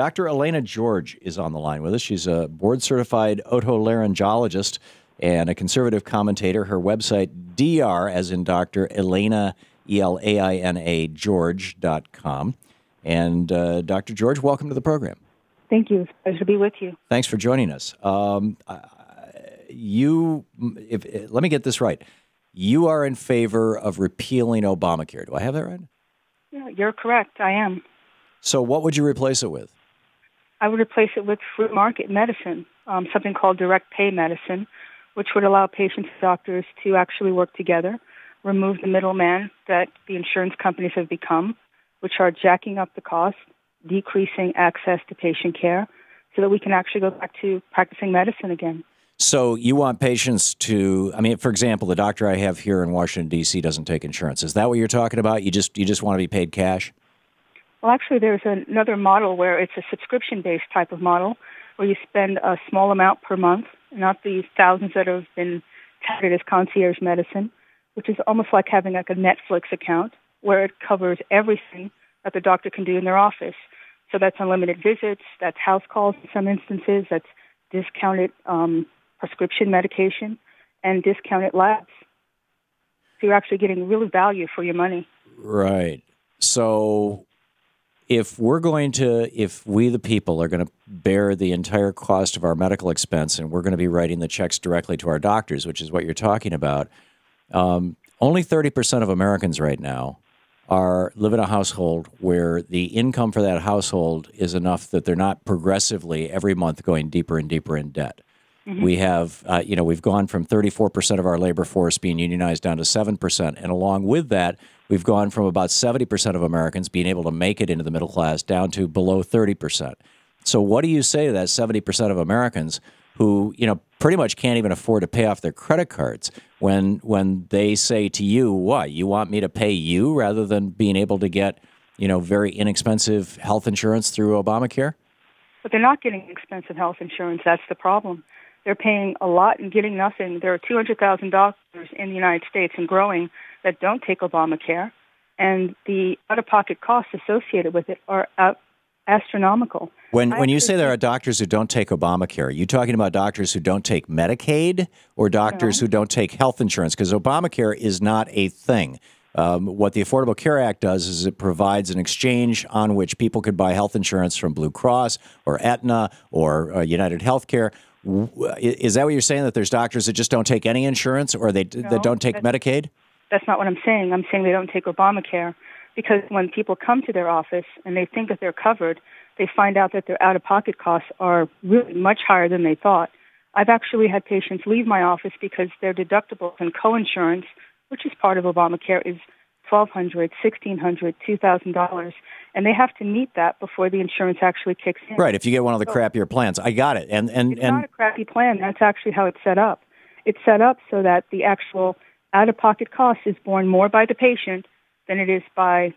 Dr. Elaina George is on the line with us. She's a board-certified otolaryngologist and a conservative commentator. Her website, DR, as in Dr. Elaina, E-L-A-I-N-A, George.com. And Dr. George, welcome to the program. Thank you. It's a pleasure to be with you. Thanks for joining us. Let me get this right. You are in favor of repealing Obamacare. Do I have that right? Yeah, you're correct. I am. So what would you replace it with? I would replace it with free market medicine, something called direct pay medicine, which would allow patients and doctors to actually work together, remove the middleman that the insurance companies have become, which are jacking up the cost, decreasing access to patient care, so that we can actually go back to practicing medicine again. So you want patients to, I mean, for example, the doctor I have here in Washington, D.C. doesn't take insurance. Is that what you're talking about? You just want to be paid cash? Well, actually, there's another model where it's a subscription-based type of model where you spend a small amount per month, not the thousands that have been touted as concierge medicine, which is almost like having like a Netflix account where it covers everything that the doctor can do in their office. So that's unlimited visits, that's house calls in some instances, that's discounted prescription medication, and discounted labs. So you're actually getting real value for your money. Right. So if we the people are going to bear the entire cost of our medical expense and we're going to be writing the checks directly to our doctors, which is what you're talking about, only 30% of Americans right now live in a household where the income for that household is enough that they're not progressively every month going deeper and deeper in debt. Mm-hmm. We have, we've gone from 34% of our labor force being unionized down to 7%. And along with that, we've gone from about 70% of Americans being able to make it into the middle class down to below 30%. So what do you say to that 70% of Americans who, pretty much can't even afford to pay off their credit cards when they say to you, what, you want me to pay you rather than being able to get, very inexpensive health insurance through Obamacare? But they're not getting expensive health insurance. That's the problem. They're paying a lot and getting nothing. There are 200,000 doctors in the United States and growing that don't take Obamacare, and the out-of-pocket costs associated with it are astronomical. When you say there are doctors who don't take Obamacare, are you talking about doctors who don't take Medicaid or doctors who don't take health insurance? Because Obamacare is not a thing. What the Affordable Care Act does is it provides an exchange on which people could buy health insurance from Blue Cross or Aetna or United Healthcare. Is that what you're saying, that there's doctors that just don't take any insurance or that don't take Medicaid? That's not what I'm saying. I'm saying they don't take Obamacare because when people come to their office and they think that they're covered, they find out that their out-of-pocket costs are really much higher than they thought. I've actually had patients leave my office because their deductibles and coinsurance, which is part of Obamacare, is $1,200, $1,600, $2,000, and they have to meet that before the insurance actually kicks in. Right, if you get one of the crappier plans. I got it. It's not a crappy plan. That's actually how it's set up. It's set up so that the actual out-of-pocket cost is borne more by the patient than it is by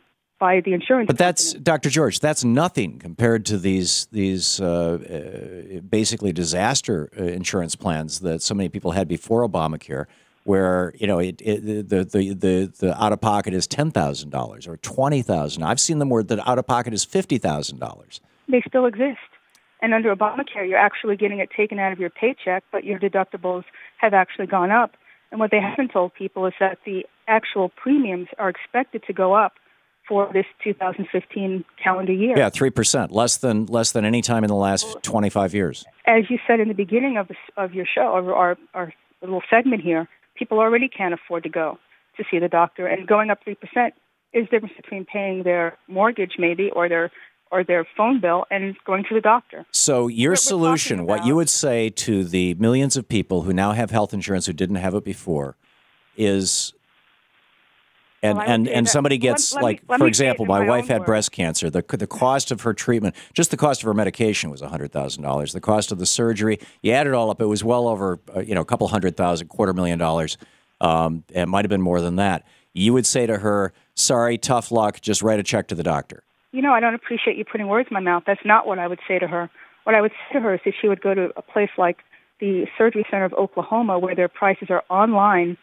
the insurance company. But that's, Dr. George, that's nothing compared to these basically disaster insurance plans that so many people had before Obamacare, where the out of pocket is $10,000 or $20,000. I've seen them where the out of pocket is $50,000. They still exist, and under Obamacare, you're actually getting it taken out of your paycheck, but your deductibles have actually gone up. And what they haven't told people is that the actual premiums are expected to go up for this 2015 calendar year. Yeah, 3%, less than any time in the last 25 years. As you said in the beginning of your show, or our little segment here. People already can't afford to go to see the doctor, and going up 3% is the difference between paying their mortgage maybe or their phone bill and going to the doctor. So your solution, what you would say to the millions of people who now have health insurance who didn't have it before is, and somebody gets, for example, my wife had breast cancer. The cost of her treatment, just the cost of her medication was $100,000. The cost of the surgery, you add it all up, it was well over, a couple $100,000, $250,000. It might have been more than that. You would say to her, sorry, tough luck, just write a check to the doctor. I don't appreciate you putting words in my mouth. That's not what I would say to her. What I would say to her is that she would go to a place like the Surgery Center of Oklahoma, where their prices are online,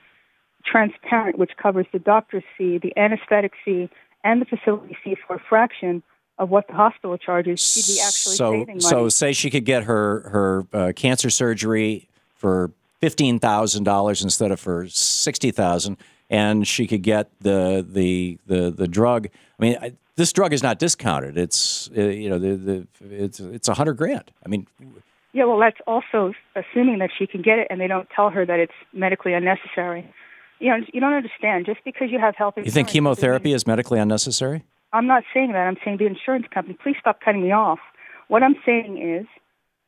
transparent, which covers the doctor's fee, the anesthetic fee, and the facility fee for a fraction of what the hospital charges, she'd be actually saving money. So say she could get her cancer surgery for $15,000 instead of for $60,000, and she could get the drug. I mean, this drug is not discounted. It's it's $100 grand. I mean. Yeah, well, that's also assuming that she can get it, and they don't tell her that it's medically unnecessary. You know, you don't understand. Just because you have health insurance, you think chemotherapy is medically unnecessary? I'm not saying that. I'm saying the insurance company. Please stop cutting me off. What I'm saying is,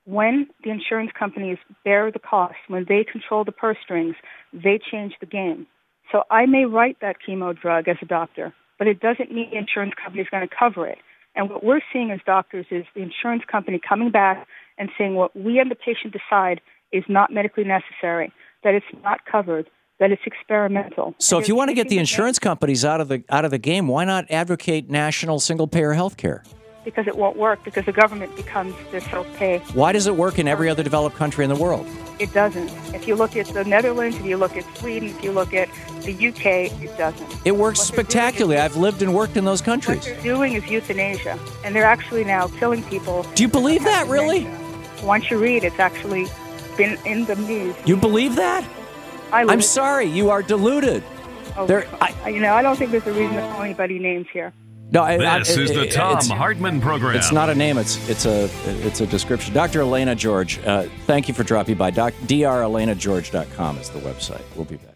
when the insurance companies bear the cost, when they control the purse strings, they change the game. So I may write that chemo drug as a doctor, but it doesn't mean the insurance company is going to cover it. And what we're seeing as doctors is the insurance company coming back and saying what we and the patient decide is not medically necessary, that it's not covered, that it's experimental. So if you want to get the insurance companies out of the game, why not advocate national single-payer health care? Because it won't work, because the government becomes their self-pay. Why does it work in every other developed country in the world? It doesn't. If you look at the Netherlands, if you look at Sweden, if you look at the UK, it doesn't. It works spectacularly. I've lived and worked in those countries. What they're doing is euthanasia, and they're actually now killing people. Do you believe that, really? Once you read, it's actually been in the news. You believe that? I'm sorry, you are deluded. Oh, I don't think there's a reason to call anybody names here. No, this is the Thom Hartmann program. It's not a name. It's a description. Dr. Elaina George, thank you for dropping by. DrElainaGeorge.com is the website. We'll be back.